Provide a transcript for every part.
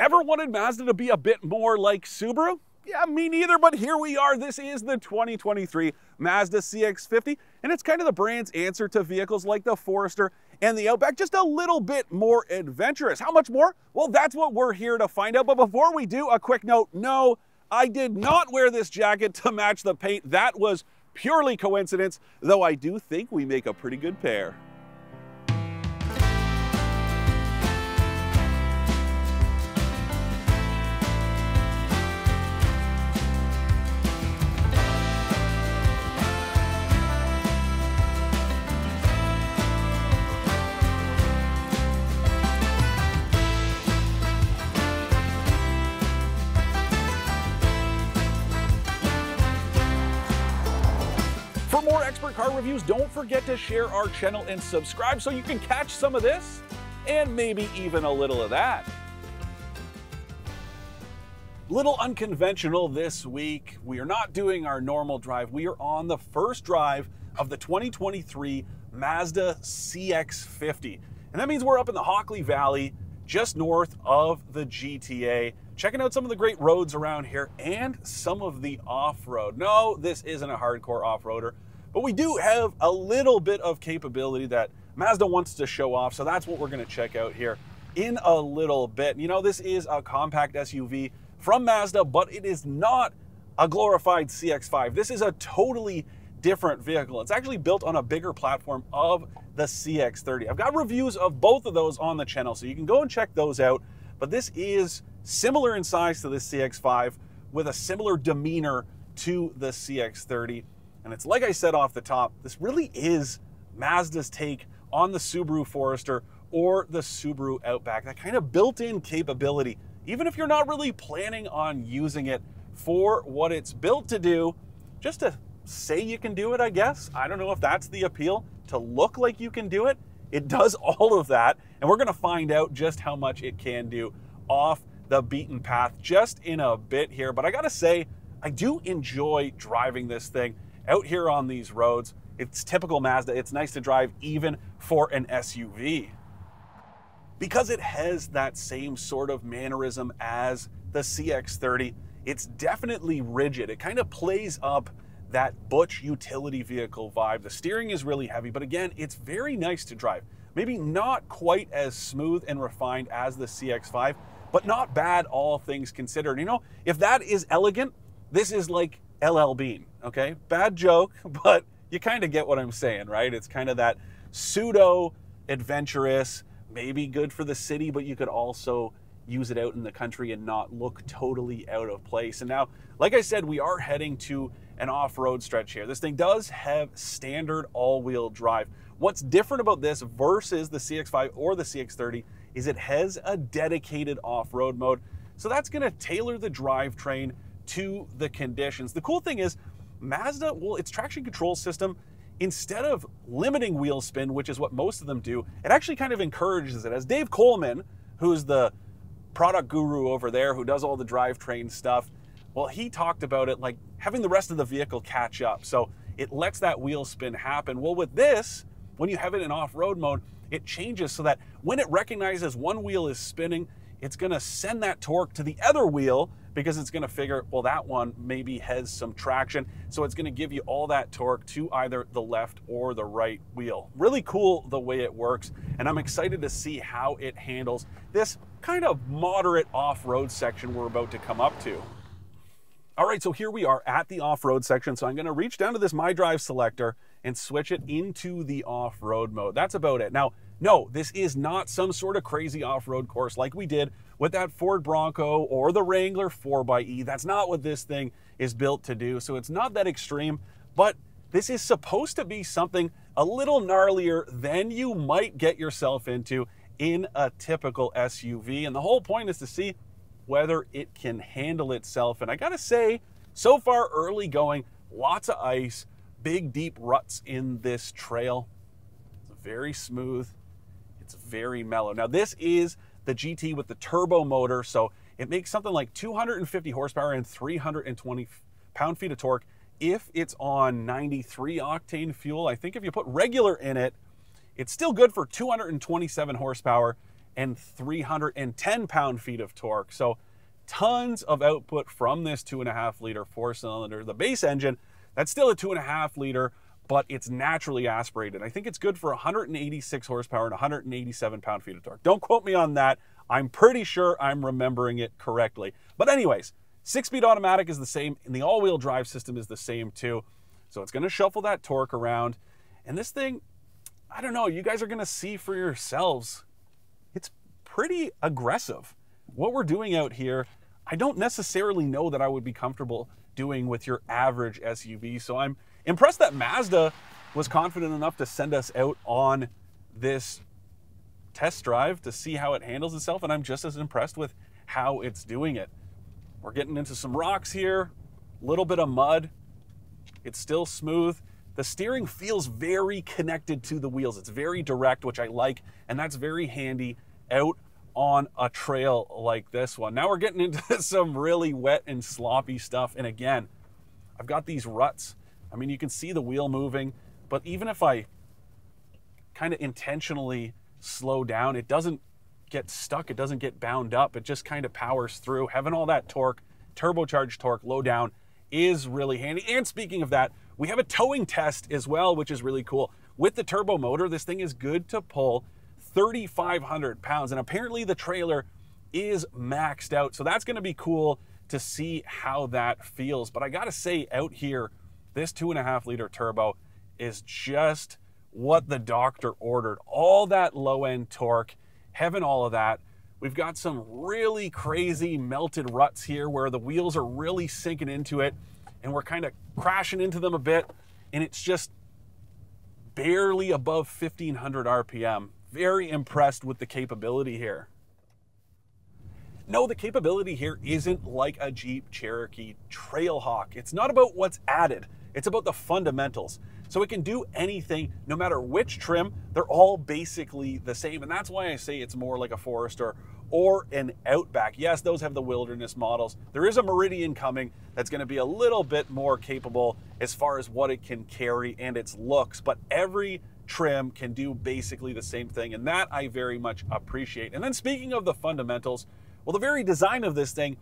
Ever wanted Mazda to be a bit more like Subaru? Yeah, me neither, but here we are. This is the 2023 Mazda CX-50, and it's kind of the brand's answer to vehicles like the Forester and the Outback, just a little bit more adventurous. How much more? Well, that's what we're here to find out. But before we do, a quick note. No, I did not wear this jacket to match the paint. That was purely coincidence, though I do think we make a pretty good pair. For more expert car reviews, don't forget to share our channel and subscribe so you can catch some of this and maybe even a little of that. Little unconventional this week. We are not doing our normal drive. We are on the first drive of the 2023 Mazda CX-50. And that means we're up in the Hockley Valley, just north of the GTA, checking out some of the great roads around here and some of the off-road. No, this isn't a hardcore off-roader, but we do have a little bit of capability that Mazda wants to show off, so that's what we're gonna check out here in a little bit. You know, this is a compact SUV from Mazda, but it is not a glorified CX-5. This is a totally different vehicle. It's actually built on a bigger platform of the CX-30. I've got reviews of both of those on the channel, so you can go and check those out, but this is similar in size to the CX-5 with a similar demeanor to the CX-30. And it's like I said off the top, this really is Mazda's take on the Subaru Forester or the Subaru Outback, that kind of built-in capability. Even if you're not really planning on using it for what it's built to do, just to say you can do it, I guess. I don't know if that's the appeal, to look like you can do it. It does all of that. And we're gonna find out just how much it can do off the beaten path just in a bit here, but I gotta say, I do enjoy driving this thing out here on these roads. It's typical Mazda. It's nice to drive even for an SUV. Because it has that same sort of mannerism as the CX-30, it's definitely rigid. It kind of plays up that butch utility vehicle vibe. The steering is really heavy, but again, it's very nice to drive. Maybe not quite as smooth and refined as the CX-5, but not bad, all things considered. You know, if that is elegant, this is like L.L. Bean, okay? Bad joke, but you kind of get what I'm saying, right? It's kind of that pseudo-adventurous, maybe good for the city, but you could also use it out in the country and not look totally out of place. And now, like I said, we are heading to an off-road stretch here. This thing does have standard all-wheel drive. What's different about this versus the CX-5 or the CX-30 is it has a dedicated off-road mode. So that's gonna tailor the drivetrain to the conditions. The cool thing is Mazda, well, its traction control system, instead of limiting wheel spin, which is what most of them do, it actually kind of encourages it. As Dave Coleman, who's the product guru over there who does all the drivetrain stuff, well, he talked about it like having the rest of the vehicle catch up. So it lets that wheel spin happen. Well, with this, when you have it in off-road mode, it changes so that when it recognizes one wheel is spinning, it's gonna send that torque to the other wheel because it's gonna figure, well, that one maybe has some traction. So it's gonna give you all that torque to either the left or the right wheel. Really cool the way it works. And I'm excited to see how it handles this kind of moderate off-road section we're about to come up to. All right, so here we are at the off-road section. So I'm gonna reach down to this MyDrive selector and switch it into the off-road mode. That's about it. Now, no, this is not some sort of crazy off-road course like we did with that Ford Bronco or the Wrangler 4xE. That's not what this thing is built to do. So it's not that extreme, but this is supposed to be something a little gnarlier than you might get yourself into in a typical SUV. And the whole point is to see whether it can handle itself. And I gotta say, so far early going, lots of ice, big deep ruts in this trail. It's very smooth, it's very mellow. Now this is the GT with the turbo motor, so it makes something like 250 horsepower and 320 pound-feet of torque if it's on 93 octane fuel. I think if you put regular in it, it's still good for 227 horsepower and 310 pound-feet of torque. So tons of output from this 2.5-liter four-cylinder. The base engine, that's still a 2.5-liter, but it's naturally aspirated. I think it's good for 186 horsepower and 187 pound-feet of torque. Don't quote me on that. I'm pretty sure I'm remembering it correctly. But anyways, 6-speed automatic is the same, and the all-wheel drive system is the same too. So it's gonna shuffle that torque around. And this thing, I don't know, you guys are gonna see for yourselves, it's pretty aggressive. What we're doing out here, I don't necessarily know that I would be comfortable doing with your average SUV. So I'm impressed that Mazda was confident enough to send us out on this test drive to see how it handles itself, and I'm just as impressed with how it's doing it. We're getting into some rocks here, a little bit of mud. It's still smooth. The steering feels very connected to the wheels. It's very direct, which I like, and that's very handy out on a trail like this one. Now we're getting into some really wet and sloppy stuff, and again, I've got these ruts. I mean, you can see the wheel moving, but even if I kind of intentionally slow down, it doesn't get stuck, it doesn't get bound up, it just kind of powers through. Having all that torque, turbocharged torque, low down, is really handy. And speaking of that, we have a towing test as well, which is really cool. With the turbo motor, this thing is good to pull 3,500 pounds, and apparently the trailer is maxed out, so that's going to be cool to see how that feels. But I gotta say, out here, this 2.5-liter turbo is just what the doctor ordered. All that low-end torque, having all of that. We've got some really crazy melted ruts here where the wheels are really sinking into it, and we're kind of crashing into them a bit, and it's just barely above 1,500 RPM. Very impressed with the capability here. No, the capability here isn't like a Jeep Cherokee Trailhawk. It's not about what's added. It's about the fundamentals. So it can do anything, no matter which trim, they're all basically the same. And that's why I say it's more like a Forester or an Outback. Yes, those have the wilderness models. There is a Meridian coming that's gonna be a little bit more capable as far as what it can carry and its looks, but every trim can do basically the same thing. And that I very much appreciate. And then speaking of the fundamentals, well, the very design of this thing,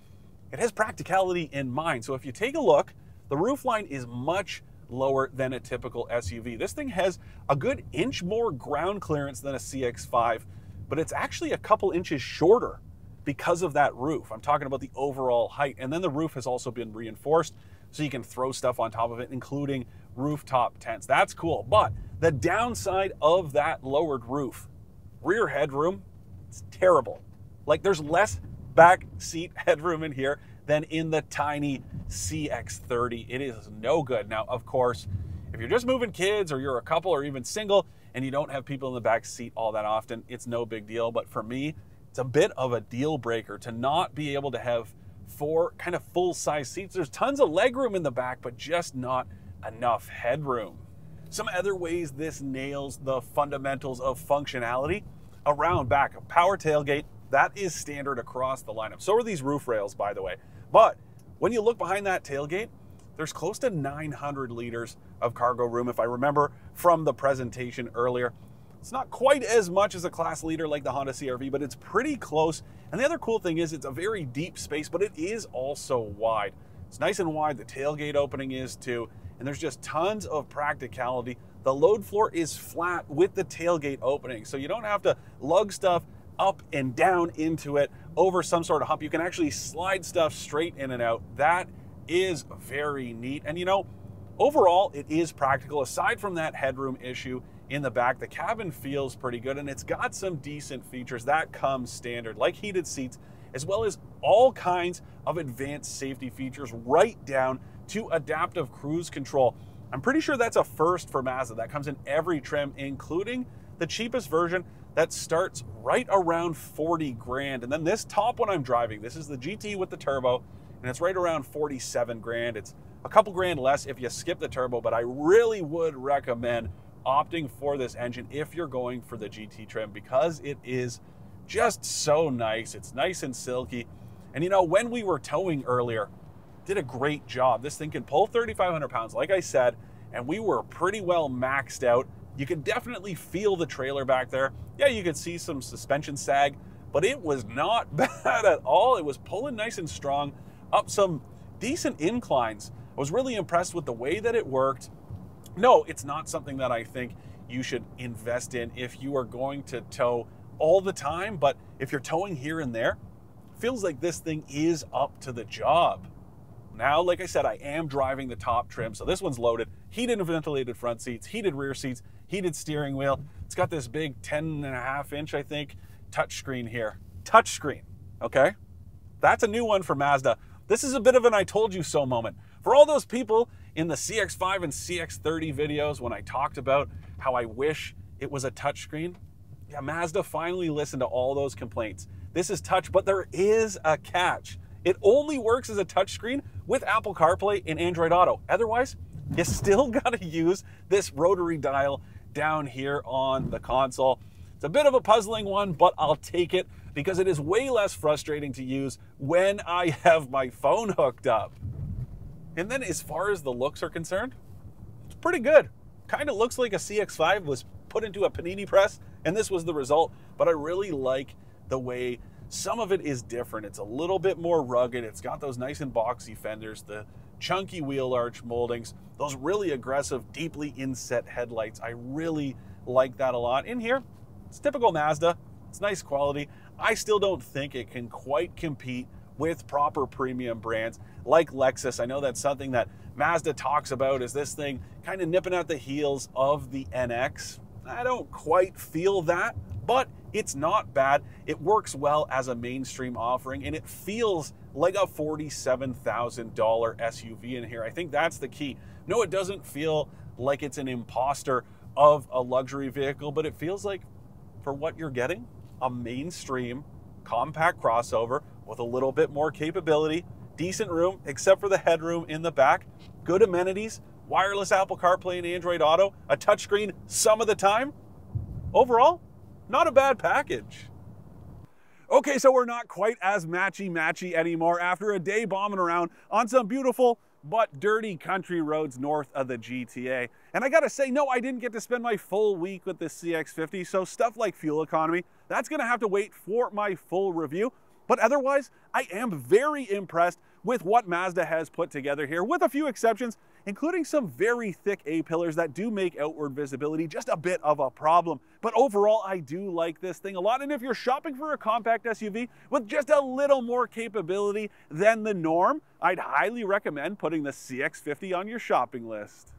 it has practicality in mind. So if you take a look, the roofline is much lower than a typical SUV. This thing has a good inch more ground clearance than a CX-5, but it's actually a couple inches shorter because of that roof. I'm talking about the overall height. And then the roof has also been reinforced, so you can throw stuff on top of it, including rooftop tents. That's cool. But the downside of that lowered roof, rear headroom, it's terrible. Like, there's less back seat headroom in here than in the tiny CX-30. It is no good. Now, of course, if you're just moving kids, or you're a couple, or even single, and you don't have people in the back seat all that often, it's no big deal. But for me, it's a bit of a deal breaker to not be able to have four kind of full-size seats. There's tons of legroom in the back, but just not enough headroom. Some other ways this nails the fundamentals of functionality: a round back, a power tailgate, that is standard across the lineup. So are these roof rails, by the way. But when you look behind that tailgate, there's close to 900 liters of cargo room, if I remember from the presentation earlier. It's not quite as much as a class leader like the Honda CR-V, but it's pretty close. And the other cool thing is it's a very deep space, but it is also wide. It's nice and wide, the tailgate opening is too, and there's just tons of practicality. The load floor is flat with the tailgate opening, so you don't have to lug stuff up and down into it over some sort of hump. You can actually slide stuff straight in and out. That is very neat. And you know, overall it is practical. Aside from that headroom issue in the back, the cabin feels pretty good, and it's got some decent features that come standard, like heated seats, as well as all kinds of advanced safety features, right down to adaptive cruise control. I'm pretty sure that's a first for Mazda. That comes in every trim, including the cheapest version that starts right around 40 grand. And then this top one I'm driving, this is the GT with the turbo, and it's right around 47 grand. It's a couple grand less if you skip the turbo, but I really would recommend opting for this engine if you're going for the GT trim, because it is just so nice. It's nice and silky. And you know, when we were towing earlier, did a great job. This thing can pull 3,500 pounds, like I said, and we were pretty well maxed out. You can definitely feel the trailer back there. Yeah, you could see some suspension sag, but it was not bad at all. It was pulling nice and strong up some decent inclines. I was really impressed with the way that it worked. No, it's not something that I think you should invest in if you are going to tow all the time, but if you're towing here and there, feels like this thing is up to the job. Now, like I said, I am driving the top trim, so this one's loaded. Heated and ventilated front seats, heated rear seats, heated steering wheel. It's got this big 10.5-inch, I think, touchscreen here. Touchscreen, okay? That's a new one for Mazda. This is a bit of an I told you so moment. For all those people in the CX-5 and CX-30 videos when I talked about how I wish it was a touchscreen, yeah, Mazda finally listened to all those complaints. This is touch, but there is a catch. It only works as a touchscreen with Apple CarPlay and Android Auto. Otherwise, you still gotta use this rotary dial down here on the console. It's a bit of a puzzling one, but I'll take it because it is way less frustrating to use when I have my phone hooked up. And then as far as the looks are concerned, it's pretty good. Kind of looks like a CX-5 was put into a panini press and this was the result, but I really like the way some of it is different. It's a little bit more rugged. It's got those nice and boxy fenders, the chunky wheel arch moldings, those really aggressive, deeply inset headlights. I really like that a lot. In here, it's typical Mazda. It's nice quality. I still don't think it can quite compete with proper premium brands like Lexus. I know that's something that Mazda talks about, is this thing kind of nipping at the heels of the NX. I don't quite feel that, but it's not bad. It works well as a mainstream offering, and it feels like a $47,000 SUV in here. I think that's the key. No, it doesn't feel like it's an imposter of a luxury vehicle, but it feels like, for what you're getting, a mainstream compact crossover with a little bit more capability, decent room, except for the headroom in the back, good amenities, wireless Apple CarPlay and Android Auto, a touchscreen some of the time. Overall, not a bad package. Okay, so we're not quite as matchy-matchy anymore after a day bombing around on some beautiful but dirty country roads north of the GTA. And I gotta say, no, I didn't get to spend my full week with the CX-50, so stuff like fuel economy, that's gonna have to wait for my full review. But otherwise, I am very impressed with what Mazda has put together here, with a few exceptions, including some very thick A-pillars that do make outward visibility just a bit of a problem. But overall, I do like this thing a lot. And if you're shopping for a compact SUV with just a little more capability than the norm, I'd highly recommend putting the CX-50 on your shopping list.